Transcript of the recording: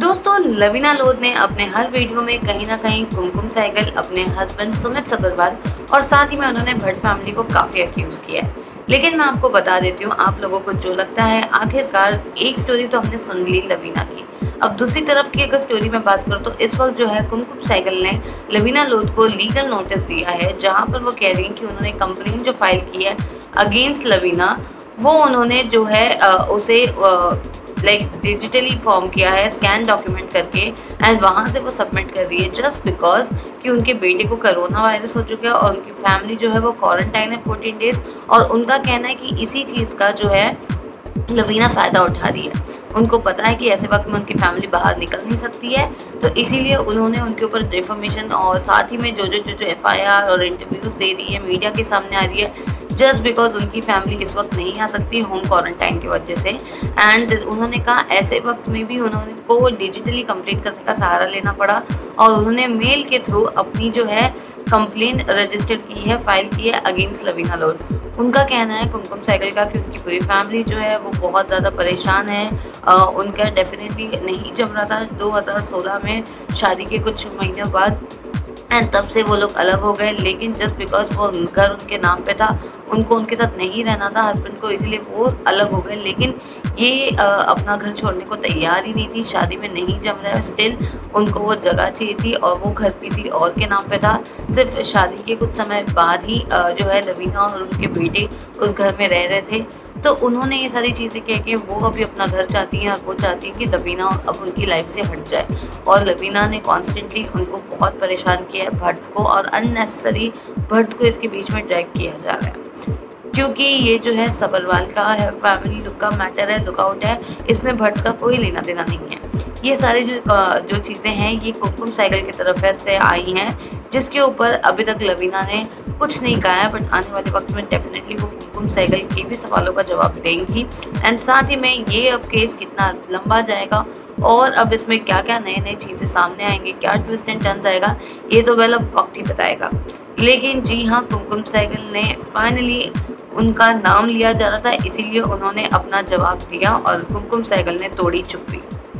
दोस्तों लवीना लोध ने अपने हर वीडियो में कहीं ना कहीं कुमकुम साइगल, अपने हस्बैंड सुमित सभरवाल और साथ ही में उन्होंने भट्ट फैमिली को काफ़ी अक्यूज़ किया है। लेकिन मैं आपको बता देती हूँ, आप लोगों को जो लगता है, आखिरकार एक स्टोरी तो हमने सुन ली लवीना की। अब दूसरी तरफ की अगर स्टोरी में बात करूँ तो इस वक्त जो है कुमकुम साइगल ने लवीना लोध को लीगल नोटिस दिया है, जहाँ पर वो कह रही हैं कि उन्होंने कंप्लेन जो फाइल की है अगेंस्ट लवीना, वो उन्होंने जो है उसे लाइक डिजिटली फॉर्म किया है, स्कैन डॉक्यूमेंट करके, एंड वहाँ से वो सबमिट कर रही है जस्ट बिकॉज कि उनके बेटे को करोना वायरस हो चुका है और उनकी फैमिली जो है वो क्वारंटाइन है 14 डेज़, और उनका कहना है कि इसी चीज़ का जो है लवीना फ़ायदा उठा रही है। उनको पता है कि ऐसे वक्त में उनकी फैमिली बाहर निकल नहीं सकती है, तो इसीलिए उन्होंने उनके ऊपर डिफॉर्मेशन और साथ ही में जो FIR और इंटरव्यूज़ दे रही है, मीडिया के सामने आ रही है, जस्ट बिकॉज उनकी फैमिली इस वक्त नहीं आ सकती होम क्वारंटाइन की वजह से। एंड उन्होंने कहा ऐसे वक्त में भी उन्होंने को डिजिटली कंप्लीट करने का सहारा लेना पड़ा और उन्होंने मेल के थ्रू अपनी जो है कंप्लेन रजिस्टर की है, फाइल की है अगेंस्ट लवीना लोध। उनका कहना है कुमकुम साइगल का कि उनकी पूरी फैमिली जो है वो बहुत ज़्यादा परेशान है, उनका डेफिनेटली नहीं जम रहा था 2016 में शादी के कुछ महीनों बाद, एंड तब से वो लोग अलग हो गए। लेकिन जस्ट बिकॉज वो घर उनके नाम पे था, उनको उनके साथ नहीं रहना था हस्बैंड को, इसलिए वो अलग हो गए। लेकिन ये अपना घर छोड़ने को तैयार ही नहीं थी, शादी में नहीं जम रहा है, स्टिल उनको वो जगह चाहिए थी और वो घर किसी और के नाम पे था। सिर्फ शादी के कुछ समय बाद ही जो है लवीना और उनके बेटे उस घर में रह रहे थे, तो उन्होंने ये सारी चीज़ें कह के वो अभी अपना घर चाहती हैं और वो चाहती हैं कि लवीना अब उनकी लाइफ से हट जाए। और लवीना ने कॉन्स्टेंटली उनको बहुत परेशान किया है, भट्स को, और अननेसेसरी भट्स को इसके बीच में ड्रैग किया जा रहा है, क्योंकि ये जो है सबरवाल का है, फैमिली लुक का मैटर है, लुकआउट है, इसमें भट्स का कोई लेना देना नहीं है। ये सारी जो चीज़ें हैं ये कुमकुम साइगल की तरफ से आई हैं, जिसके ऊपर अभी तक लवीना ने कुछ नहीं कहा है, बट आने वाले वक्त में डेफिनेटली वो कुमकुम साइगल के भी सवालों का जवाब देंगी। एंड साथ ही में ये अब केस कितना लंबा जाएगा और अब इसमें क्या क्या नए नए चीज़ें सामने आएंगी, क्या ट्विस्ट एंड टर्न्स आएगा, ये तो वेल अब वक्त ही बताएगा। लेकिन जी हाँ, कुमकुम साइगल ने फाइनली उनका नाम लिया जा रहा था, इसीलिए उन्होंने अपना जवाब दिया और कुमकुम साइगल ने तोड़ी चुप्पी।